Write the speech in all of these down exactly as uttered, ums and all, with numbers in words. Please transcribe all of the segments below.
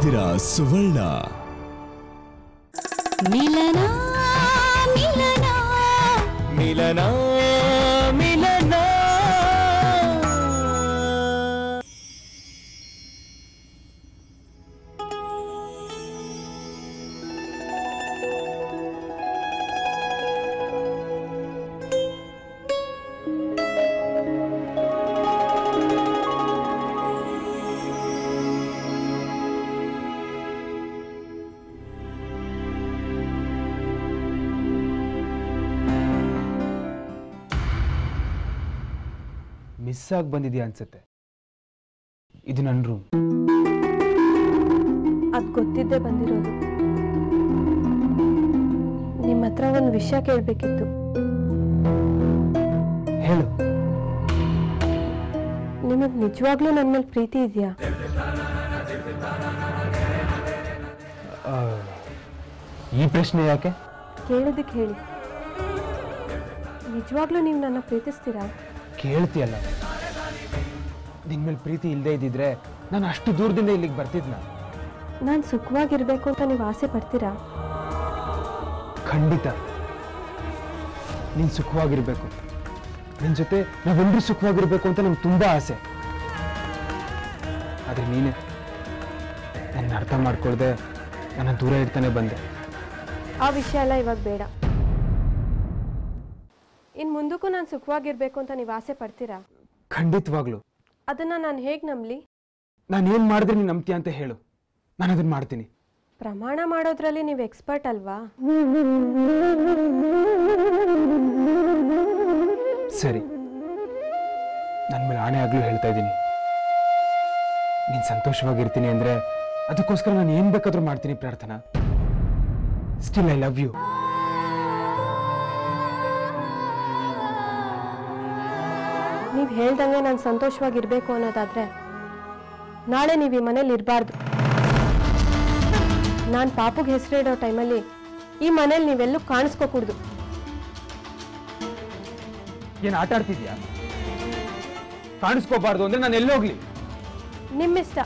ಕಾಯ್ದಿರ ಸುವರ್ಣ ಮಿಲನ ಮಿಲನ ಮಿಲನ ಮಿಲನ ಮಿಸ್ಸಾಗಿ ಬಂದಿದೆ ಅನ್ಸುತ್ತೆ. ಇದು ನನ್ನ ರೂಮ್. ಅದು ಗೊತ್ತಿದ್ದೆ ಬಂದಿರೋದು. ನಿಮ್ಮ ಹತ್ರ ಒಂದು ವಿಷಯ ಕೇಳಬೇಕಿತ್ತು. ಹೇಳು. ನಿಮಗೆ ನಿಜವಾಗ್ಲೂ ನನ್ನ ಮೇಲೆ ಪ್ರೀತಿ ಇದೆಯಾ? ಈ ಪ್ರಶ್ನೆ ಯಾಕೆ ಕೇಳಿದಕ್ಕೆ ಹೇಳಿ. ನಿಜವಾಗ್ಲೂ ನೀವು ನನ್ನ ಪ್ರೀತಿಸ್ತೀರಾ? ಕೇಳ್ತಿಯಲ್ಲ, ನಿನ್ ಮೇಲೆ ಪ್ರೀತಿ ಇಲ್ಲದೆ ಇದ್ದಿದ್ರೆ ನಾನು ಅಷ್ಟು ದೂರದಿಂದ ಇಲ್ಲಿಗೆ ಬರ್ತಿದ್ನ? ನಾನು ಸುಖವಾಗಿರ್ಬೇಕು ಅಂತ ನೀವು ಆಸೆ ಪಡ್ತೀರಾ? ಖಂಡಿತ ನೀನ್ ಸುಖವಾಗಿರ್ಬೇಕು, ನಿನ್ ಜೊತೆ ನಾವೆಲ್ಲರೂ ಸುಖವಾಗಿರ್ಬೇಕು ಅಂತ ನಂಗೆ ತುಂಬಾ ಆಸೆ. ಆದ್ರೆ ನೀನೆ ನನ್ನ ಅರ್ಥ ಮಾಡ್ಕೊಳ್ದೆ ನನ್ನ ದೂರ ಇಡ್ತಾನೆ ಬಂದೆ. ಆ ವಿಷಯ ಎಲ್ಲ ಇವಾಗ ಬೇಡ. ಇನ್ ಮುಂದಕ್ಕೂ ನಾನು ಸುಖವಾಗಿರ್ಬೇಕು ಅಂತ ನೀವು ಆಸೆ ಪಡ್ತೀರಾ? ಖಂಡಿತವಾಗ್ಲು. ಅದನ್ನ ನಾನು ಹೇಗೆ ನಂಬಲಿ? ನಾನು ಏನು ಮಾಡಿದ್ರೆ ನೀನು ನಂಬ್ತೀಯ ಅಂತ ಹೇಳು, ನಾನು ಅದನ್ನ ಮಾಡ್ತೀನಿ. ಪ್ರಮಾಣ ಮಾಡೋದ್ರಲ್ಲಿ ನೀವು ಎಕ್ಸ್ಪರ್ಟ್ ಅಲ್ವಾ? ಸರಿ, ನನ್ನ ಮೇಲೆ ಆಣೆ ಆಗ್ಲೂ ಹೇಳ್ತಾ ಇದ್ದೀನಿ. ನೀನು ಸಂತೋಷವಾಗಿರ್ತೀನಿ ಅಂದ್ರೆ ಅದಕ್ಕೋಸ್ಕರ ನಾನು ಏನ್ ಬೇಕಾದ್ರೂ ಮಾಡ್ತೀನಿ. ಪ್ರಾರ್ಥನಾ, ಸ್ಟಿಲ್ ಐ ಲವ್ ಯು. ನೀವು ಹೇಳ್ದಂಗೆ ನಾನು ಸಂತೋಷವಾಗಿರ್ಬೇಕು ಅನ್ನೋದಾದ್ರೆ ನಾಳೆ ನೀವು ಈ ಮನೇಲಿ ಇರಬಾರ್ದು. ನಾನು ಪಾಪುಗೆ ಹೆಸರಿಡೋ ಟೈಮಲ್ಲಿ ಈ ಮನೇಲಿ ನೀವೆಲ್ಲೂ ಕಾಣಿಸ್ಕೋಕೂಡ್ದು. ಏನು ಆಟ ಆಡ್ತಿದ್ಯಾ? ಕಾಣಿಸ್ಕೋಬಾರ್ದು ಅಂದ್ರೆ ನಾನು ಎಲ್ಲೋಗ್ಲಿ? ನಿಮ್ಮಿಷ್ಟ,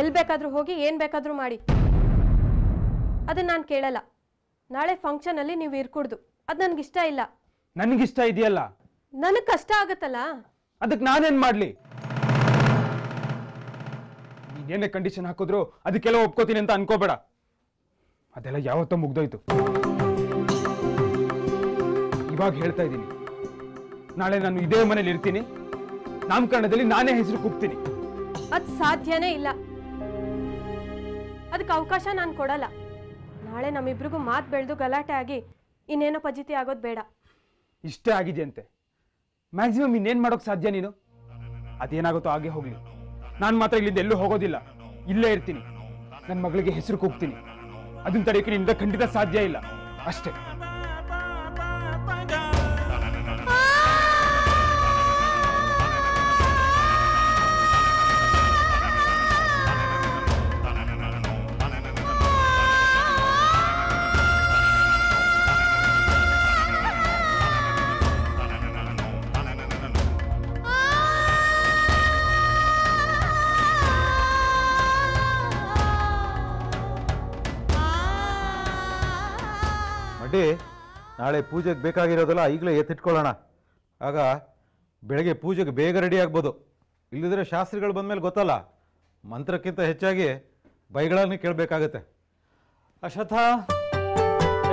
ಎಲ್ಲಿ ಬೇಕಾದ್ರೂ ಹೋಗಿ ಏನು ಬೇಕಾದ್ರೂ ಮಾಡಿ, ಅದನ್ನ ನಾನು ಕೇಳಲ್ಲ. ನಾಳೆ ಫಂಕ್ಷನಲ್ಲಿ ನೀವು ಇರ್ಕೂಡ್ದು, ಅದು ನನಗಿಷ್ಟ ಇಲ್ಲ. ನನಗಿಷ್ಟ ಇದೆಯಲ್ಲ, ನನಗೆ ಕಷ್ಟ ಆಗತ್ತಲ್ಲ, ಅದಕ್ಕೆ ನಾನೇನ್ ಮಾಡ್ಲಿ? ನೀನೇನೇ ಕಂಡೀಷನ್ ಹಾಕಿದ್ರು ಅದಕ್ಕೆಲ್ಲ ಒಪ್ಕೋತೀನಿ ಅಂತ ಅನ್ಕೋಬೇಡ. ಅದೆಲ್ಲ ಯಾವತ್ತೂ ಮುಗ್ದೋಯ್ತು. ಇವಾಗ ಹೇಳ್ತಾ ಇದ್ದೀನಿ, ನಾಳೆ ನಾನು ಇದೇ ಮನೇಲಿ ಇರ್ತೀನಿ, ನಾಮಕರಣದಲ್ಲಿ ನಾನೇ ಹೆಸರು ಕೂಗ್ತೀನಿ. ಅದು ಸಾಧ್ಯನೇ ಇಲ್ಲ, ಅದಕ್ಕೆ ಅವಕಾಶ ನಾನು ಕೊಡಲ್ಲ. ನಾಳೆ ನಮ್ಮಿಬ್ರಿಗೂ ಮಾತು ಬೆಳೆದು ಗಲಾಟೆ ಆಗಿ ಇನ್ನೇನೋ ಪಜಿತಿ ಆಗೋದು ಬೇಡ. ಇಷ್ಟೇ ಆಗಿದೆಯಂತೆ, ಮ್ಯಾಕ್ಸಿಮಮ್ ಇನ್ನೇನು ಮಾಡೋಕ್ಕೆ ಸಾಧ್ಯ ನೀನು? ಅದೇನಾಗುತ್ತೋ ಹಾಗೆ ಹೋಗಲಿ. ನಾನು ಮಾತ್ರ ಇಲ್ಲಿಂದ ಎಲ್ಲೂ ಹೋಗೋದಿಲ್ಲ, ಇಲ್ಲೇ ಇರ್ತೀನಿ. ನನ್ನ ಮಗಳಿಗೆ ಹೆಸರು ಕೂಗ್ತೀನಿ. ಅದನ್ನ ತಡೆಯೋಕೆ ನಿನ್ನಿಂದ ಖಂಡಿತ ಸಾಧ್ಯ ಇಲ್ಲ, ಅಷ್ಟೇ. ನಾಳೆ ಪೂಜೆಗೆ ಬೇಕಾಗಿರೋದಲ್ಲ ಈಗಲೇ ಎತ್ತಿಟ್ಕೊಳ್ಳೋಣ, ಆಗ ಬೆಳಗ್ಗೆ ಪೂಜೆಗೆ ಬೇಗ ರೆಡಿ ಆಗ್ಬೋದು. ಇಲ್ಲದಿದ್ರೆ ಶಾಸ್ತ್ರಿಗಳು ಬಂದಮೇಲೆ ಗೊತ್ತಲ್ಲ, ಮಂತ್ರಕ್ಕಿಂತ ಹೆಚ್ಚಾಗಿ ಬೈಗಳನ್ನೇ ಕೇಳಬೇಕಾಗತ್ತೆ. ಅಶ್ವಥ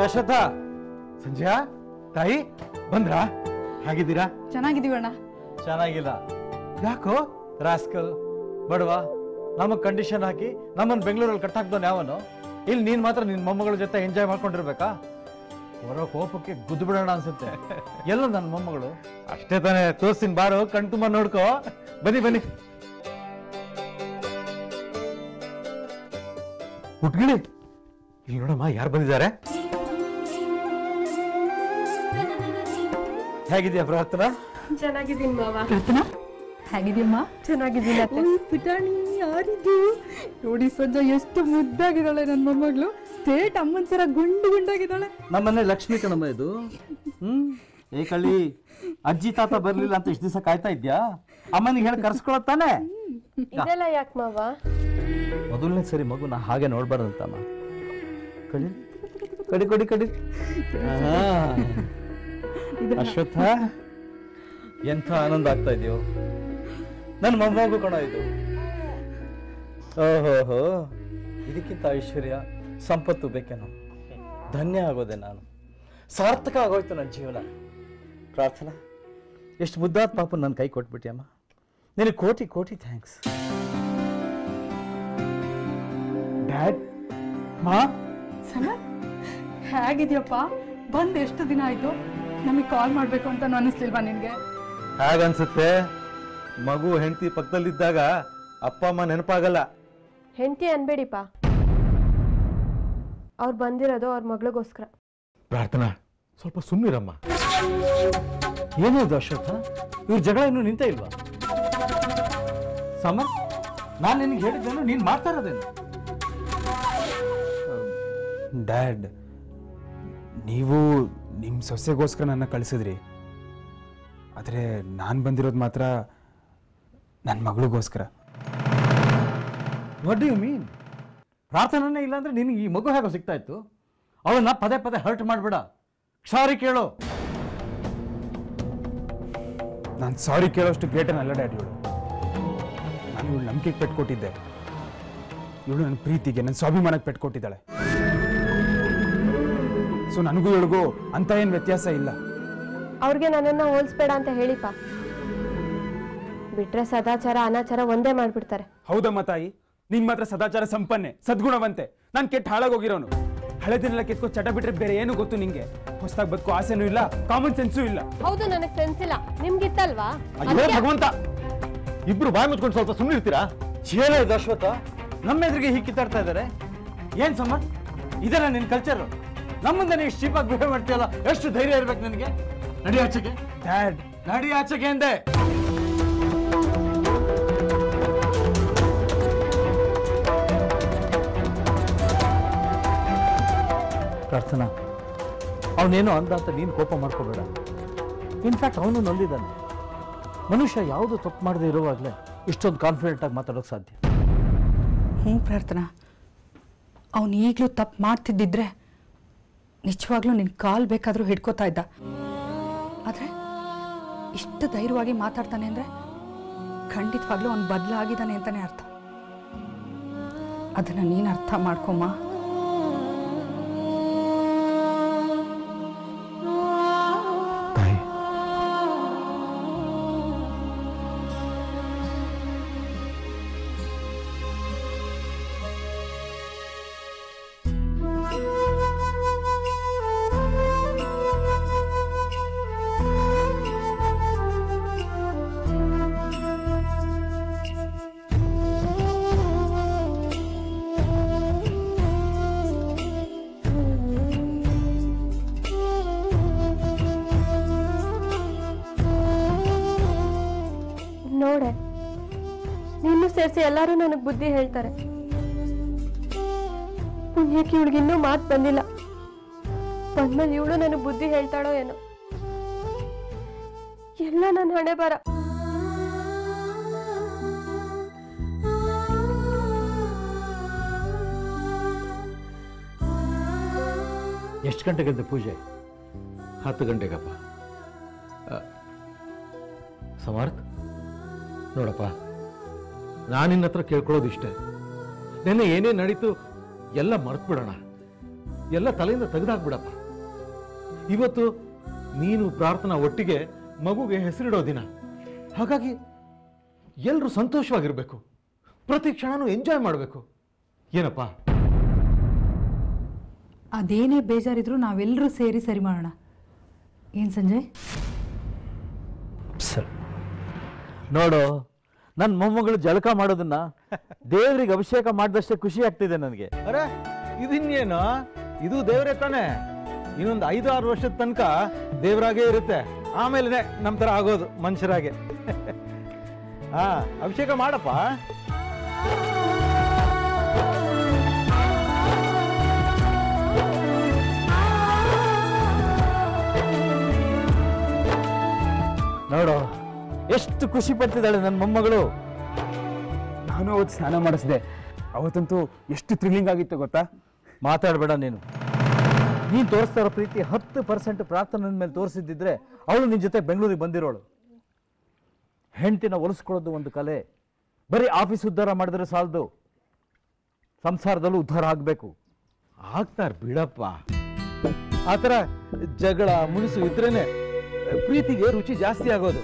ಅಶ್ವಥ ಸಂಜಯ ತಾಯಿ ಬಂದ್ರಾ? ಹಾಗಿದ್ದೀರಾ? ಚೆನ್ನಾಗಿದ್ದೀವಿ ಅಣ್ಣ. ಚೆನ್ನಾಗಿಲ್ಲ ಯಾಕೋ? ರಾಸ್ಕಲ್ ಬಡವ, ನಮಗೆ ಕಂಡೀಷನ್ ಹಾಕಿ ನಮ್ಮನ್ನು ಬೆಂಗಳೂರಲ್ಲಿ ಕಟ್ಟಾಕ್ದವನು ಯಾವನು? ಇಲ್ಲಿ ನೀನು ಮಾತ್ರ ನಿನ್ನ ಮೊಮ್ಮಗಳ ಜೊತೆ ಎಂಜಾಯ್ ಮಾಡ್ಕೊಂಡಿರ್ಬೇಕಾ? ಹೊರ ಕೋಪಕ್ಕೆ ಗುದ್ದು ಬಿಡೋಣ ಅನ್ಸುತ್ತೆ. ಎಲ್ಲ ನನ್ನ ಮೊಮ್ಮಗಳು ಅಷ್ಟೇ ತಾನೇ. ತೋರ್ಸಿನ ಬಾರು, ಕಣ್ ತುಂಬ ನೋಡ್ಕೋ. ಬನ್ನಿ ಬನ್ನಿ. ಹುಟ್ಗಿಳಿ, ಇಲ್ಲಿ ನೋಡಮ್ಮ ಯಾರು ಬಂದಿದ್ದಾರೆ. ಹೇಗಿದ್ಯಾ ಪ್ರಾರ್ಥನಾ? ಚೆನ್ನಾಗಿದ್ದೀನಿ ಮಾವ. ಪ್ರಾರ್ಥನಾ ಹೇಗಿದ್ಯಮ್ಮ? ಚೆನ್ನಾಗಿದ್ದೀನಿ. ಪುಟಾಣಿ ಯಾರಿದ್ದು ನೋಡಿ ಸಂಜೆ, ಎಷ್ಟು ಮುದ್ದಾಗಿದ್ದಾಳೆ ನನ್ನ ಮೊಮ್ಮಗಳು. ಸ್ಟೇಟ್ ಅಮ್ಮನ ಸರ ಗುಂಡು ಗುಂಡಾಗಿದ್ದಾಳೆ. ನಮ್ಮನೆ ಲಕ್ಷ್ಮೀ ಕಣಮ್ಮ ಇದು. ಹ್ಮ್ ಏ ಕಳ್ಳಿ, ಅಜ್ಜಿ ತಾತ ಬರ್ಲಿಲ್ಲ ಅಂತ ಇಷ್ಟು ದಿವಸ ಕಾಯ್ತಾ ಇದ್ಯಾ? ಅಮ್ಮನಿಗೆ ಹೇಳಿ ಕರ್ಸ್ಕೊಳತ್ತಾನೆ. ಇದೆಲ್ಲ ಯಾಕೆ ಮಾವ? ಮೊದಲನೇ ಸರಿ ಮಗುನ ಹಾಗೆ ನೋಡಬಾರದಂತಮ್ಮ. ಕಡಿ ಕಡಿ ಕಡಿ ಕಡಿ ಅಶ್ವತ್ಥ, ಎಂಥ ಆನಂದ ಆಗ್ತಾ ಇದೆಯೋ, ನನ್ನ ಮೊಮ್ಮಗು ಕಣ ಇದು. ಓಹೋಹೋ, ಇದಕ್ಕಿಂತ ಐಶ್ವರ್ಯ ಸಂಪತ್ತು ಬೇಕೇನೋ. ಧನ್ಯ ಆಗೋದೆ ನಾನು, ಸಾರ್ಥಕ ಆಗೋಯ್ತು ನನ್ನ ಜೀವನ. ಪ್ರಾರ್ಥನಾ, ಎಷ್ಟು ಮುದ್ದಾದ ಪಾಪ ನನ್ನ ಕೈ ಕೊಟ್ಬಿಟ್ಟಿಯಮ್ಮ, ನಿನಗೆ ಕೋಟಿ ಕೋಟಿ ಥ್ಯಾಂಕ್ಸ್. ಡ್ಯಾಡ್, ಮಾ, ಸಮರ್ ಹೇಗಿದ್ಯಪ್ಪ? ಬಂದು ಎಷ್ಟು ದಿನ ಆಯ್ತು, ನಮಗೆ ಕಾಲ್ ಮಾಡಬೇಕು ಅಂತ ಅನಿಸ್ಲಿಲ್ವಾ ನಿನಗೆ? ಹಾಗನ್ಸುತ್ತೆ, ಮಗು ಹೆಂಡತಿ ಪಕ್ಕದಲ್ಲಿದ್ದಾಗ ಅಪ್ಪ ಅಮ್ಮ ನೆನಪಾಗಲ್ಲ. ಹೆಂಡತಿ ಅನ್ಬೇಡಿಪ್ಪ, ಅವ್ರು ಬಂದಿರೋದು ಅವ್ರ ಮಗಳಿಗೋಸ್ಕರ. ಪ್ರಾರ್ಥನಾ, ಸ್ವಲ್ಪ ಸುಮ್ಮನಿರಮ್ಮ. ಏನಾಯ್ತು ಅಶ್ವತ್ಥ, ಇವ್ರ ಜಗಳ ಇನ್ನೂ ನಿಂತ ಇಲ್ವಾ? ಸಮರ್, ನಾನು ನಿನಗೆ ಹೇಳಿದ್ದೇನು, ನೀನು ಮಾಡ್ತಾ ಇರೋದೇನು? ಡ್ಯಾಡ್, ನೀವು ನಿಮ್ಮ ಸೊಸೆಗೋಸ್ಕರ ನನ್ನ ಕಳಿಸಿದ್ರಿ, ಆದರೆ ನಾನು ಬಂದಿರೋದು ಮಾತ್ರ ನನ್ನ ಮಗಳಿಗೋಸ್ಕರ. What do you mean? ಪ್ರಾರ್ಥನೆ ಇಲ್ಲ ಅಂದರೆ ನಿನಗೆ ಈ ಮಗು ಹೇಗೋ ಸಿಗ್ತಾ ಇತ್ತು? ಅವಳನ್ನ ಪದೇ ಪದೇ ಹರ್ಟ್ ಮಾಡಬೇಡ, ಸಾರಿ ಕೇಳು. ನಾನು ಸಾರಿ ಕೇಳೋಷ್ಟು ಗ್ರೇಟನಲ್ಲ ಡ್ಯಾಡ್ ಇವಳು. ನಾನು ಇವಳು ನಂಬಿಕೆಗೆ ಪೆಟ್ಕೊಟ್ಟಿದ್ದೆ, ಇವಳು ನನ್ನ ಪ್ರೀತಿಗೆ ನನ್ನ ಸ್ವಾಭಿಮಾನಕ್ಕೆ ಪೆಟ್ಕೊಟ್ಟಿದ್ದಾಳೆ. ಸೊ ನನಗೂ ಇವಳಿಗೂ ಅಂತ ಏನು ವ್ಯತ್ಯಾಸ ಇಲ್ಲ. ಅವ್ರಿಗೆ ನನ್ನನ್ನು ಹೋಲಿಸ್ಬೇಡ ಅಂತ ಹೇಳಿಪ್ಪ, ಬಿಟ್ರೆ ಸದಾಚಾರ ಅನಾಚಾರ ಒಂದೇ ಮಾಡ್ಬಿಡ್ತಾರೆ. ಹೌದಮ್ಮ ತಾಯಿ, ನೀನ್ ಮಾತ್ರ ಸದಾಚಾರ ಸಂಪನ್ನೆ ಸದ್ಗುಣವಂತೆ. ನಾನು ಕೆಟ್ಟ ಹಾಳಾಗೋಗಿರೋನು, ಹಳೆದಿನೆಲ್ಲ ಕೆತ್ಕೋ ಚಟ ಬಿಟ್ರೆ ಬೇರೆ ಏನು ಗೊತ್ತು ನಿಂಗೆ? ಹೊಸದಾಗಿ ಬದುಕು ಆಸೆನೂ ಇಲ್ಲ, ಕಾಮನ್ ಸೆನ್ಸೂ ಇಲ್ಲ. ಹೌದು, ನನಗೆ ಸೆನ್ಸ್ ಇಲ್ಲ, ನಿಮ್ಗಿತ್ತಲ್ವಾ? ಅಯ್ಯೋ ಭಗವಂತ, ಇಬ್ರು ಬಾಯಿ ಮುಚ್ಕೊಂಡು ಸ್ವಲ್ಪ ಸುಮ್ಮನೆ ಇರ್ತೀರಾ? ಏನಾಯ್ತು ಅಶ್ವತ್ಥ, ನಮ್ಮ ಎದುರಿಗೆ ಹೀಗೆ ಕಿತ್ತಾಡ್ತಾ ಇದ್ದಾರೆ? ಏನ್ ಸಮ, ಇದೆಲ್ಲ ನಿನ್ನ ಕಲ್ಚರು? ನಮ್ಮಿಂದ ನೀವು ಚೀಪಾಗಿ ಬಿಹೇವ್ ಮಾಡ್ತೀಯಲ್ಲ, ಎಷ್ಟು ಧೈರ್ಯ ಇರ್ಬೇಕು ನನಗೆ? ನಡಿ ಆಚೆಗೆ. ಡ್ಯಾಡ್, ನಡಿ ಆಚೆಗೆ ಎಂದೆ. ಪ್ರಾರ್ಥನಾ, ಅವನೇನೋ ಅಂದ ಅಂತ ನೀನು ಕೋಪ ಮಾಡ್ಕೋಬೇಡ. ಇನ್ಫ್ಯಾಕ್ಟ್ ಅವನು ನೊಂದಿದ್ದಾನೆ. ಮನುಷ್ಯ ಯಾವುದು ತಪ್ಪು ಮಾಡದೇ ಇರುವಾಗಲೇ ಇಷ್ಟೊಂದು ಕಾನ್ಫಿಡೆಂಟ್ ಆಗಿ ಮಾತಾಡೋಕೆ ಸಾಧ್ಯ. ಹ್ಞೂ ಪ್ರಾರ್ಥನಾ, ಅವನು ಈಗಲೂ ತಪ್ಪು ಮಾಡ್ತಿದ್ದಿದ್ರೆ ನಿಜವಾಗ್ಲೂ ನಿನ್ನ ಕಾಲ್ ಬೇಕಾದರೂ ಹಿಡ್ಕೋತಾ ಇದ್ದ. ಆದರೆ ಇಷ್ಟು ಧೈರ್ಯವಾಗಿ ಮಾತಾಡ್ತಾನೆ ಅಂದರೆ ಖಂಡಿತವಾಗ್ಲೂ ಅವನು ಬದಲಾಗಿದ್ದಾನೆ ಅಂತಲೇ ಅರ್ಥ. ಅದನ್ನು ನೀನು ಅರ್ಥ ಮಾಡ್ಕೊಮ್ಮ. ಎಲ್ಲರೂ ನನಗೆ ಬುದ್ಧಿ ಹೇಳ್ತಾರೆ, ಪುಣ್ಯಕ್ಕೆ ಇವಳಿಗಿನ್ನೂ ಮಾತು ಬಂದಿಲ್ಲ. ಬಂದ್ಮೇಲೆ ಇವಳು ನನಗೆ ಬುದ್ಧಿ ಹೇಳ್ತಾಳೋ ಏನೋ. ಎಲ್ಲ ನನ್ನ ಹಣೆ ಬರ. ಎಷ್ಟು ಗಂಟೆಗಂತ ಪೂಜೆ? ಹತ್ತು ಗಂಟೆಗಪ್ಪ. ಸಮರ್ಥ, ನೋಡಪ್ಪ, ನಾನು ನಿನ್ನ ಹತ್ರ ಕೇಳ್ಕೊಳ್ಳೋದಿಷ್ಟೇ, ನೆನ್ನೆ ಏನೇ ನಡೀತು ಎಲ್ಲ ಮರೆತುಬಿಡೋಣ, ಎಲ್ಲ ತಲೆಯಿಂದ ತೆಗೆದಾಕ್ಬಿಡಪ್ಪ. ಇವತ್ತು ನೀನು ಪ್ರಾರ್ಥನಾ ಒಟ್ಟಿಗೆ ಮಗುಗೆ ಹೆಸರಿಡೋ ದಿನ, ಹಾಗಾಗಿ ಎಲ್ಲರೂ ಸಂತೋಷವಾಗಿರಬೇಕು, ಪ್ರತಿ ಕ್ಷಣನೂ ಎಂಜಾಯ್ ಮಾಡಬೇಕು. ಏನಪ್ಪ? ಅದೇನೇ ಬೇಜಾರಿದ್ರು ನಾವೆಲ್ಲರೂ ಸೇರಿ ಸರಿ ಮಾಡೋಣ. ಏನು ಸಂಜಯ್? ಸರಿ ನೋಡು, ನನ್ನ ಮೊಮ್ಮಗಳು ಜಳಕ ಮಾಡೋದನ್ನ ದೇವರಿಗೆ ಅಭಿಷೇಕ ಮಾಡಿದಷ್ಟೇ ಖುಷಿ ಆಗ್ತಿದೆ ನನಗೆ. ಅರೆ, ಇದನ್ನೇನು, ಇದು ದೇವರೇ ತಾನೆ. ಇನ್ನೊಂದು ಐದು ಆರು ವರ್ಷದ ತನಕ ದೇವರಾಗೇ ಇರುತ್ತೆ, ಆಮೇಲೆ ನಮ್ಮ ಥರ ಆಗೋದು ಮನುಷ್ಯರಾಗೆ. ಹಾ, ಅಭಿಷೇಕ ಮಾಡಪ್ಪ. ನೋಡು ಎಷ್ಟು ಖುಷಿ ಪಡ್ತಿದ್ದಾಳೆ ನನ್ನ ಮೊಮ್ಮಗಳು. ನಾನು ಅವತ್ತು ಸ್ನಾನ ಮಾಡಿಸಿದೆ, ಅವತ್ತಂತೂ ಎಷ್ಟು ಥ್ರಿಲ್ಲಿಂಗ್ ಆಗಿತ್ತು ಗೊತ್ತಾ? ಮಾತಾಡಬೇಡ ನೀನು. ನೀನು ತೋರಿಸ್ತಿರೋ ಪ್ರೀತಿ ಹತ್ತು ಪರ್ಸೆಂಟ್ ಪ್ರಾರ್ಥನನ ಮೇಲೆ ತೋರಿಸಿದ್ದಿದ್ರೆ ಅವಳು ನಿನ್ನ ಜೊತೆ ಬೆಂಗಳೂರಿಗೆ ಬಂದಿರೋಳು. ಹೆಂಡತಿನ ಒಲಿಸ್ಕೊಳ್ಳೋದು ಒಂದು ಕಲೆ. ಬರೀ ಆಫೀಸ್ ಉದ್ಧಾರ ಮಾಡಿದ್ರೆ ಸಾಲದು, ಸಂಸಾರದಲ್ಲೂ ಉದ್ಧಾರ ಆಗಬೇಕು. ಆಗ್ತಾರ ಬಿಡಪ್ಪ, ಆ ಥರ ಜಗಳ ಮುನಿಸು ಇದ್ರೇನೆ ಪ್ರೀತಿಗೆ ರುಚಿ ಜಾಸ್ತಿ ಆಗೋದು.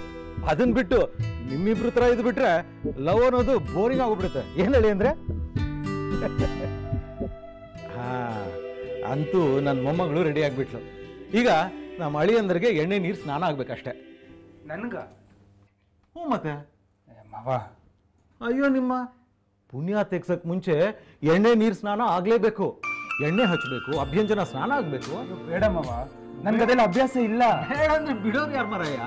ಅದನ್ನ ಬಿಟ್ಟು ನಿಮ್ಮಿಬ್ರು ಥರ ಇದು ಬಿಟ್ರೆ ಲವ್ ಅನ್ನೋದು ಬೋರಿಂಗ್ ಆಗೋಗ್ಬಿಡುತ್ತೆ. ಏನು ಹೇಳಿ ಅಂದರೆ, ಹಾಂ ಅಂತೂ ನನ್ನ ಮೊಮ್ಮಗಳು ರೆಡಿ ಆಗಿಬಿಟ್ಲು. ಈಗ ನಮ್ಮ ಅಳಿಯಂದ್ರಿಗೆ ಎಣ್ಣೆ ನೀರು ಸ್ನಾನ ಆಗ್ಬೇಕಷ್ಟೆ. ನನ್ಗ? ಹ್ಞೂ, ಮತ್ತೆ ಮಾವ. ಅಯ್ಯೋ, ನಿಮ್ಮ ಪುಣ್ಯ ತೆಗ್ಸಕ್ಕೆ ಮುಂಚೆ ಎಣ್ಣೆ ನೀರು ಸ್ನಾನ ಆಗಲೇಬೇಕು. ಎಣ್ಣೆ ಹಚ್ಚಬೇಕು, ಅಭ್ಯಂಜನ ಸ್ನಾನ ಆಗಬೇಕು. ಬೇಡ ಮಾವ, ನನ್ಗದೆಲ್ಲ ಅಭ್ಯಾಸ ಇಲ್ಲ. ಬೇಡ ಅಂದರೆ ಬಿಡೋರು ಯಾರು ಮಾರಾಯ?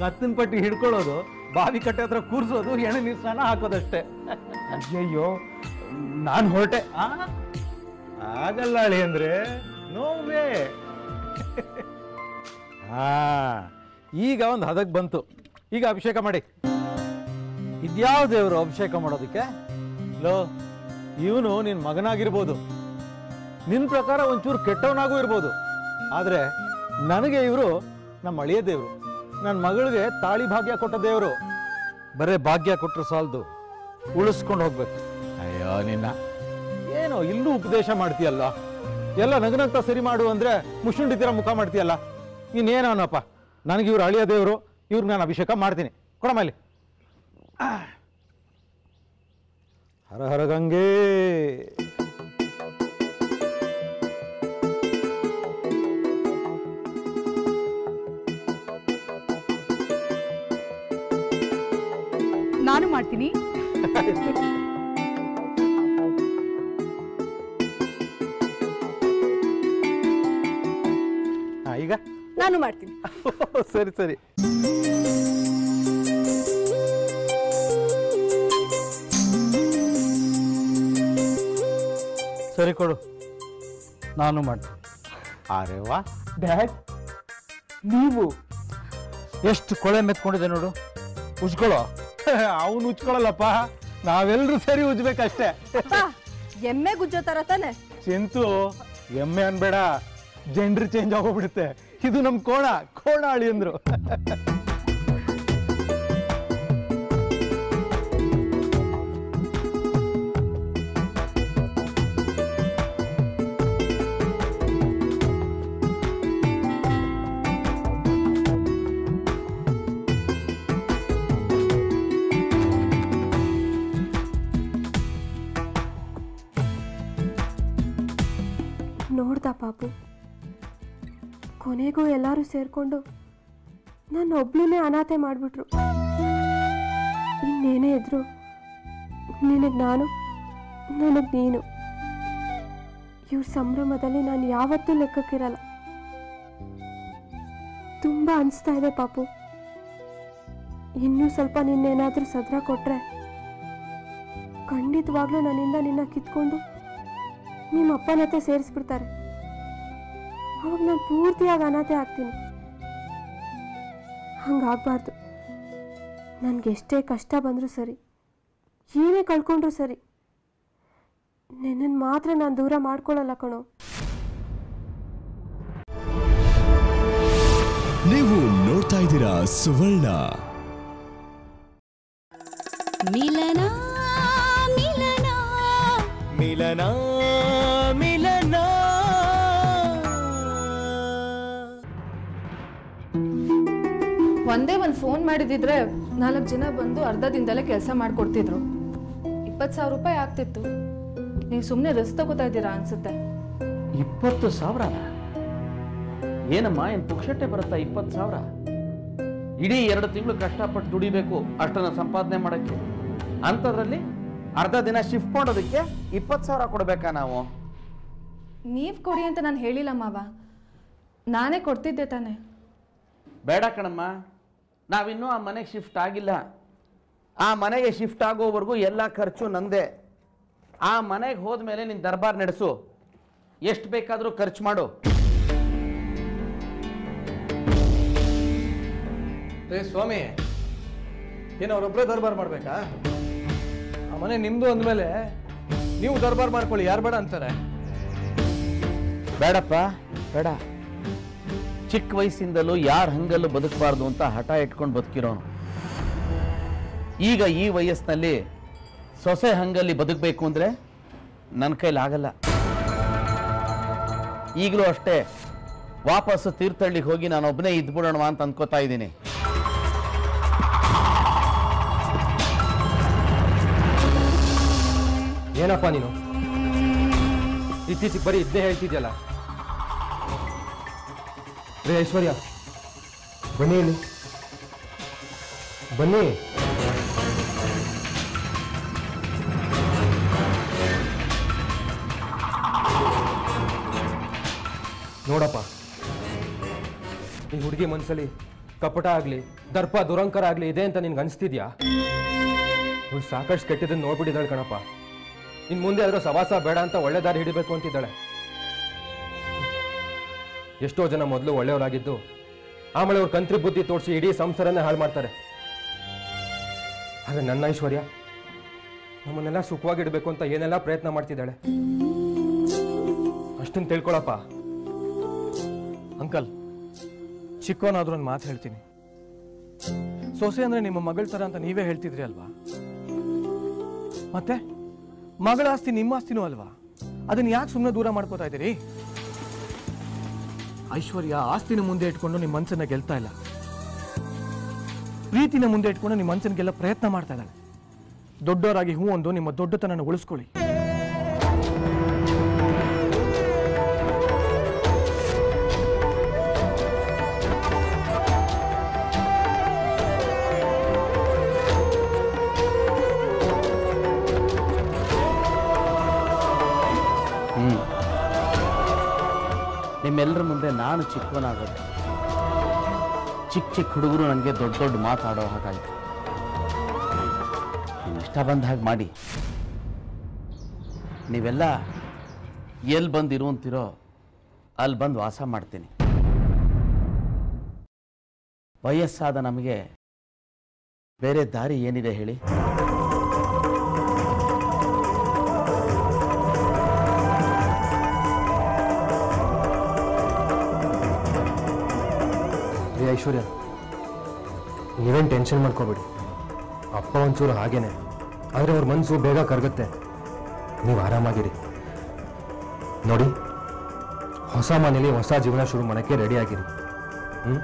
ಕತ್ತಿನ ಪಟ್ಟಿ ಹಿಡ್ಕೊಳ್ಳೋದು, ಬಾವಿ ಕಟ್ಟೆ ಹತ್ರ ಕೂರಿಸೋದು, ಎಣ್ಣೆ ನೀರು ಸ್ನಾನ ಹಾಕೋದಷ್ಟೇ. ಅಯ್ಯಯ್ಯೋ, ನಾನು ಹೊರಟೆ. ಆಗಲ್ಲ ಅಳಿ ಅಂದರೆ, ನೋವೇ. ಹಾಂ, ಈಗ ಒಂದು ಹದಕ್ಕೆ ಬಂತು. ಈಗ ಅಭಿಷೇಕ ಮಾಡಿ. ಇದ್ಯಾವ ದೇವರು ಅಭಿಷೇಕ ಮಾಡೋದಕ್ಕೆ? ಲೋ, ಇವನು ನಿನ್ನ ಮಗನಾಗಿರ್ಬೋದು, ನಿನ್ನ ಪ್ರಕಾರ ಒಂಚೂರು ಕೆಟ್ಟವನಾಗೂ ಇರ್ಬೋದು, ಆದರೆ ನನಗೆ ಇವರು ನಮ್ಮ ಅಳಿಯ ದೇವರು, ನನ್ನ ಮಗಳಿಗೆ ತಾಳಿ ಭಾಗ್ಯ ಕೊಟ್ಟ ದೇವರು. ಬರೇ ಭಾಗ್ಯ ಕೊಟ್ಟರು ಸಾಲದು, ಉಳಿಸ್ಕೊಂಡು ಹೋಗ್ಬೇಕು. ಅಯ್ಯೋ ನಿನ್ನ, ಏನೋ ಇಲ್ಲೂ ಉಪದೇಶ ಮಾಡ್ತೀಯಲ್ಲ, ಎಲ್ಲ ನಗನಗ್ತಾ ಸರಿ ಮಾಡು ಅಂದರೆ ಮುಷ್ಣುಂಡಿದ್ದೀರ ಮುಖ ಮಾಡ್ತೀಯಲ್ಲ. ನೀನೇನವನಪ್ಪ, ನನಗಿವ್ರು ಅಳಿಯ ದೇವರು, ಇವ್ರಿಗೆ ನಾನು ಅಭಿಷೇಕ ಮಾಡ್ತೀನಿ. ಕೊಡಮ್ಮ ಇಲ್ಲಿ. ಹರ ಹರ ಗಂಗೆ. ನಾನು ಮಾಡ್ತೀನಿ. ಈಗ ನಾನು ಮಾಡ್ತೀನಿ. ಸರಿ ಸರಿ. ಸರಿ ಕೊಡು, ನಾನು ಮಾಡ್ತೀನಿ. ಅರೆ ವಾ ಡ್ಯಾಡ್, ನೀವು ಎಷ್ಟು ಕೊಳೆ ಮೆತ್ಕೊಂಡಿದೆ ನೋಡು. ಉಜ್ಕೊಳ್ಳೋ. ಅವನು ಉಜ್ಕೊಳ್ಳಲ್ಲಪ್ಪ, ನಾವೆಲ್ಲರೂ ಸೇರಿ ಉಜ್ಬೇಕಷ್ಟೇ. ಎಮ್ಮೆ ಗುಜ್ಜೋ ತರ ತಾನೆ? ಚಿಂತು, ಎಮ್ಮೆ ಅನ್ಬೇಡ, ಜೆಂಡರ್ ಚೇಂಜ್ ಆಗೋಗ್ಬಿಡುತ್ತೆ. ಇದು ನಮ್ ಕೋಣ ಕೋಣ ಅಳಿ ಅಂದ್ರು. ನೋಡ್ದಾ ಪಾಪು, ಕೊನೆಗೂ ಎಲ್ಲರೂ ಸೇರ್ಕೊಂಡು ನನ್ನ ಒಬ್ಳನ್ನೇ ಅನಾಥೆ ಮಾಡಿಬಿಟ್ರು. ಇನ್ನೇನೇ ಇದ್ರು ನಿನಗೆ ನಾನು, ನನಗೆ ನೀನು. ಇವ್ರ ಸಂಭ್ರಮದಲ್ಲಿ ನಾನು ಯಾವತ್ತೂ ಲೆಕ್ಕಕ್ಕಿರಲ್ಲ. ತುಂಬ ಅನಿಸ್ತಾ ಇದೆ ಪಾಪು, ಇನ್ನೂ ಸ್ವಲ್ಪ ನಿನ್ನೇನಾದರೂ ಸದ್ರ ಕೊಟ್ಟರೆ ಖಂಡಿತವಾಗ್ಲೂ ನನ್ನಿಂದ ನಿನ್ನ ಕಿತ್ಕೊಂಡು ನಿಮ್ಮ ಅಪ್ಪನ ಹತ್ತೆ ಸೇರಿಸ್ಬಿಡ್ತಾರೆ. ಅವಾಗ ನಾನು ಪೂರ್ತಿಯಾಗಿ ಅನಾಥೆ ಆಗ್ತೀನಿ. ಹಂಗಾಗಬಾರ್ದು. ನನಗೆಷ್ಟೇ ಕಷ್ಟ ಬಂದರೂ ಸರಿ, ಏನೇ ಕಳ್ಕೊಂಡ್ರೂ ಸರಿ, ನಿನ್ನನ್ನು ಮಾತ್ರ ನಾನು ದೂರ ಮಾಡ್ಕೊಳ್ಳಲ್ಲ ಕಣೋ. ನೀವು ನೋಡ್ತಾ ಇದ್ದೀರಾ ಸುವರ್ಣ. ಮಿಲನ ಮಿಲನ ಮಿಲನ ಮಿಲನ. ಒಂದೇ ಒಂದು ಫೋನ್ ಮಾಡಿದಿದ್ರೆ ನಾಲ್ಕು ಜನ ಬಂದು ಅರ್ಧ ದಿನದಲ್ಲೇ ಕೆಲಸ ಮಾಡಿಕೊಡ್ತಿದ್ರು. ಇಪ್ಪತ್ತು ಸಾವಿರ ರೂಪಾಯಿ ಆಗ್ತಿತ್ತು. ನೀವು ಸುಮ್ಮನೆ ರಿಸ್ಕ್ ತಗೋತಾ ಇದ್ದೀರಾ ಅನ್ಸುತ್ತೆ. ಇಪ್ಪತ್ತು ಸಾವಿರ ಏನಮ್ಮ, ಏನು ಪುಕ್ಷಟ್ಟೆ ಬರುತ್ತಾ ಇಪ್ಪತ್ತು ಸಾವಿರ? ಇಡೀ ಎರಡು ತಿಂಗಳು ಕಷ್ಟಪಟ್ಟು ದುಡಿಬೇಕು ಅಷ್ಟನ್ನು ಸಂಪಾದನೆ ಮಾಡೋಕ್ಕೆ. ಅಂಥದ್ರಲ್ಲಿ ಅರ್ಧ ದಿನ ಶಿಫ್ಟ್ ಮಾಡೋದಕ್ಕೆ ಇಪ್ಪತ್ತು ಸಾವಿರ ಕೊಡಬೇಕಾ ನಾವು? ನೀವು ಕೊಡಿ ಅಂತ ನಾನು ಹೇಳಿಲ್ಲ ಮಾವ, ನಾನೇ ಕೊಡ್ತಿದ್ದೆ ತಾನೆ. ಬೇಡ ಕಣಮ್ಮ, ನಾವಿನ್ನೂ ಆ ಮನೆಗೆ ಶಿಫ್ಟ್ ಆಗಿಲ್ಲ. ಆ ಮನೆಗೆ ಶಿಫ್ಟ್ ಆಗೋವರೆಗೂ ಎಲ್ಲ ಖರ್ಚು ನಂದೇ. ಆ ಮನೆಗೆ ಹೋದ್ಮೇಲೆ ನಿನ್ನ ದರ್ಬಾರ್ ನಡೆಸು, ಎಷ್ಟು ಬೇಕಾದರೂ ಖರ್ಚು ಮಾಡು. ರೇ ಸ್ವಾಮಿ, ಏನವ್ರೊಬ್ಬರೇ ದರ್ಬಾರ್ ಮಾಡಬೇಕಾ? ಆ ಮನೆ ನಿಮ್ಮದು ಅಂದಮೇಲೆ ನೀವು ದರ್ಬಾರ್ ಮಾಡ್ಕೊಳ್ಳಿ, ಯಾರು ಬೇಡ ಅಂತಾರೆ? ಬೇಡಪ್ಪ ಬೇಡ. ಚಿಕ್ಕ ವಯಸ್ಸಿಂದಲೂ ಯಾರು ಹಂಗಲ್ಲೂ ಬದುಕಬಾರ್ದು ಅಂತ ಹಠ ಇಟ್ಕೊಂಡು ಬದುಕಿರೋನು ಈಗ ಈ ವಯಸ್ಸಿನಲ್ಲಿ ಸೊಸೆ ಹಂಗಲ್ಲಿ ಬದುಕಬೇಕು ಅಂದರೆ ನನ್ನ ಕೈಲಿ ಆಗಲ್ಲ. ಈಗಲೂ ಅಷ್ಟೇ ವಾಪಸ್ಸು ತೀರ್ಥಹಳ್ಳಿಗೆ ಹೋಗಿ ನಾನೊಬ್ಬನೇ ಇದ್ಬಿಡೋಣ ಅಂತ ಅಂದ್ಕೋತಾ ಇದ್ದೀನಿ. ಏನಪ್ಪ ನೀನು ಇತ್ತೀಚೆಗೆ ಬರೀ ಇದ್ದೇ ಹೇಳ್ತಿದ್ಯಲ್ಲ. ರೇ ಐಶ್ವರ್ಯ, ಬನ್ನಿ ಇಲ್ಲಿ ಬನ್ನಿ. ನೋಡಪ್ಪ, ಈ ಹುಡುಗಿ ಮನಸ್ಸಲ್ಲಿ ಕಪಟ ಆಗಲಿ ದರ್ಪ ದುರಂಕಾರ ಆಗಲಿ ಇದೆ ಅಂತ ನಿನ್ಗೆ ಅನಿಸ್ತಿದ್ಯಾ? ಇವಳು ಸಾಕಷ್ಟು ಕೆಟ್ಟಿದ್ದನ್ನು ನೋಡ್ಬಿಟ್ಟಿದ್ದಾಳೆ ಕಣಪ್ಪ. ಇನ್ನು ಮುಂದೆ ಅದರ ಸವಾಸ ಬೇಡ ಅಂತ ಒಳ್ಳೆ ದಾರಿ ಹಿಡಿಬೇಕು ಅಂತಿದ್ದಾಳೆ. ಎಷ್ಟೋ ಜನ ಮೊದಲು ಒಳ್ಳೆಯವರಾಗಿದ್ದು ಆಮೇಲೆ ಅವ್ರ ಕಂತ್ರಿ ಬುದ್ಧಿ ತೋರಿಸಿ ಇಡೀ ಸಂಸಾರನೇ ಹಾಳು ಮಾಡ್ತಾರೆ. ಆದರೆ ನನ್ನ ಐಶ್ವರ್ಯ ನಮ್ಮನ್ನೆಲ್ಲ ಸುಖವಾಗಿಡಬೇಕು ಅಂತ ಏನೆಲ್ಲ ಪ್ರಯತ್ನ ಮಾಡ್ತಿದ್ದಾಳೆ. ಅಷ್ಟನ್ನು ತಿಳ್ಕೊಳಪ್ಪ. ಅಂಕಲ್, ಚಿಕ್ಕವನಾದ್ರೂ ಒಂದು ಮಾತು ಹೇಳ್ತೀನಿ. ಸೊಸೆ ಅಂದ್ರೆ ನಿಮ್ಮ ಮಗಳ ತರ ಅಂತ ನೀವೇ ಹೇಳ್ತಿದ್ರಿ ಅಲ್ವಾ? ಮತ್ತೆ ಮಗಳ ಆಸ್ತಿ ನಿಮ್ಮ ಆಸ್ತಿನೂ ಅಲ್ವಾ? ಅದನ್ನ ಯಾಕೆ ಸುಮ್ಮನೆ ದೂರ ಮಾಡ್ಕೋತಾ ಇದ್ದೀರಿ? ಐಶ್ವರ್ಯ ಆಸ್ತಿನ ಮುಂದೆ ಇಟ್ಕೊಂಡು ನಿಮ್ಮ ಮನಸ್ಸನ್ನ ಗೆಲ್ತಾ ಇಲ್ಲ, ಪ್ರೀತಿನ ಮುಂದೆ ಇಟ್ಕೊಂಡು ನಿಮ್ಮ ಮನಸ್ಸನ್ನ ಗೆಲ್ಲ ಪ್ರಯತ್ನ ಮಾಡ್ತಾ ಇದ್ದಾಳೆ. ದೊಡ್ಡವರಾಗಿ ಹೂ ಒಂದು ನಿಮ್ಮ ದೊಡ್ಡತನನ್ನು ಉಳಿಸ್ಕೊಳ್ಳಿ. ನಿಮ್ಮೆಲ್ಲರ ಮುಂದೆ ನಾನು ಚಿಕ್ಕವನಾಗೋದು, ಚಿಕ್ಕ ಚಿಕ್ಕ ಹುಡುಗರು ನನಗೆ ದೊಡ್ಡ ದೊಡ್ಡ ಮಾತಾಡೋ ಹಾಗಾಯಿತು. ನಿಮ್ಮ ಇಷ್ಟ ಬಂದ ಹಾಗೆ ಮಾಡಿ. ನೀವೆಲ್ಲ ಎಲ್ಲಿ ಬಂದಿರು ಅಂತಿರೋ ಅಲ್ಲಿ ಬಂದು ವಾಸ ಮಾಡ್ತೀನಿ. ವಯಸ್ಸಾದ ನಮಗೆ ಬೇರೆ ದಾರಿ ಏನಿದೆ ಹೇಳಿ? ಐಶ್ವರ್ಯ, ನೀವೇನು ಟೆನ್ಷನ್ ಮಾಡ್ಕೋಬೇಡಿ. ಅಪ್ಪ ಒಂಚೂರು ಹಾಗೇನೆ, ಆದರೆ ಅವ್ರ ಮನಸ್ಸು ಬೇಗ ಕರಗುತ್ತೆ. ನೀವು ಆರಾಮಾಗಿರಿ. ನೋಡಿ, ಹೊಸ ಮನೇಲಿ ಹೊಸ ಜೀವನ ಶುರು ಮಾಡೋಕ್ಕೆ ರೆಡಿಯಾಗಿರಿ. ಹ್ಞೂ,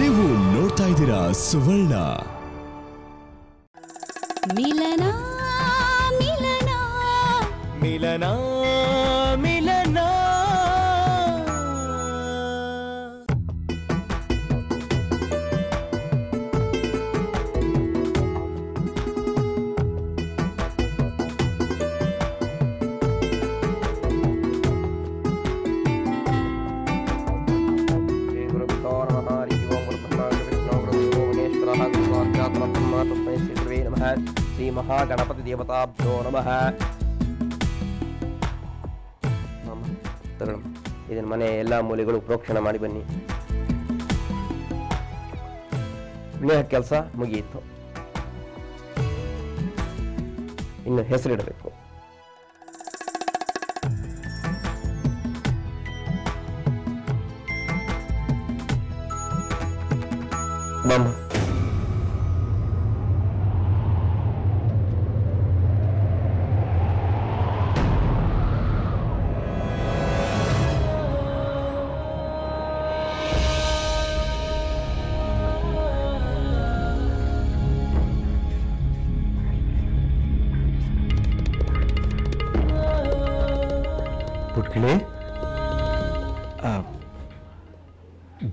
ನೀವು ನೋಡ್ತಾ ಇದ್ದೀರಾ ಸುವರ್ಣ ಮಿಲನ. ಮಿಲನ ಮಿಲನ ಶ್ರೀ ಮಹಾಗಣಪತಿ ದೇವತಾಭ್ಯೋ ನಮಃ. ಇದನ್ನ ಮನೆ ಎಲ್ಲ ಮೂಲೆಗಳು ಪ್ರೋಕ್ಷಣ ಮಾಡಿ ಬನ್ನಿ. ಲೇಹ ಕೆಲಸ ಮುಗಿಯಿತು, ಇನ್ನು ಹೆಸರಿಡಬೇಕು. ಮಾಮ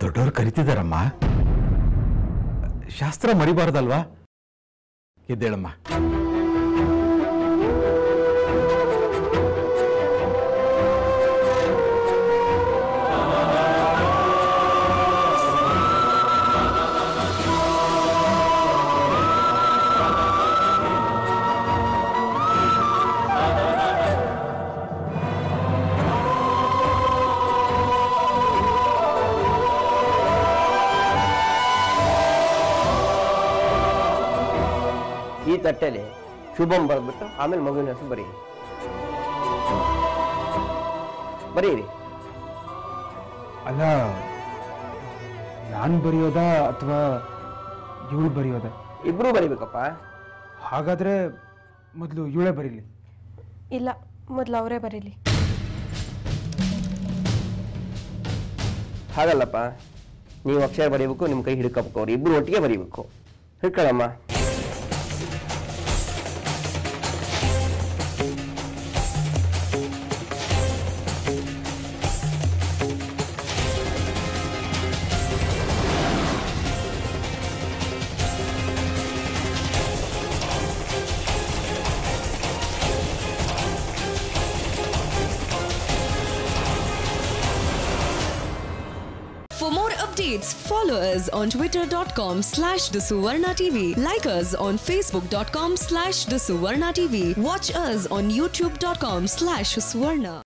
ದೊಡ್ಡವರು ಕರಿತಿದ್ದಾರಮ್ಮ, ಶಾಸ್ತ್ರ ಮರಿಬಾರ್ದಲ್ವಾ? ಎದ್ದೇಳಮ್ಮ. ಈ ತಟ್ಟೆಲಿ ಶುಭಂ ಬರೆದ್ಬಿಟ್ಟು ಆಮೇಲೆ ಮಗುವಿನ ಹೆಸರು ಬರೀರಿ ಬರೀರಿ. ಅಲ್ಲ ನಾನು ಬರೆಯೋದಾ ಅಥವಾ ಇವಳು ಬರೆಯೋದಾ? ಇಬ್ರು ಬರೀಬೇಕಪ್ಪ. ಹಾಗಾದ್ರೆ ಮೊದಲು ಇವಳೇ ಬರೀಲಿ. ಇಲ್ಲ, ಮೊದಲು ಅವರೇ ಬರೀಲಿ. ಹಾಗಲ್ಲಪ್ಪ, ನೀವು ಅಕ್ಷರ ಬರೀಬೇಕು, ನಿಮ್ಮ ಕೈ ಹಿಡ್ಕೋಬೇಕು, ಅವ್ರು ಇಬ್ರು ಒಟ್ಟಿಗೆ ಬರೀಬೇಕು. ಹಿಡ್ಕೊಳ್ಳಮ್ಮ. Follow us on twitter dot com slash the Suvarna T V. Like us on facebook dot com slash the Suvarna T V. Watch us on youtube dot com slash Suvarna.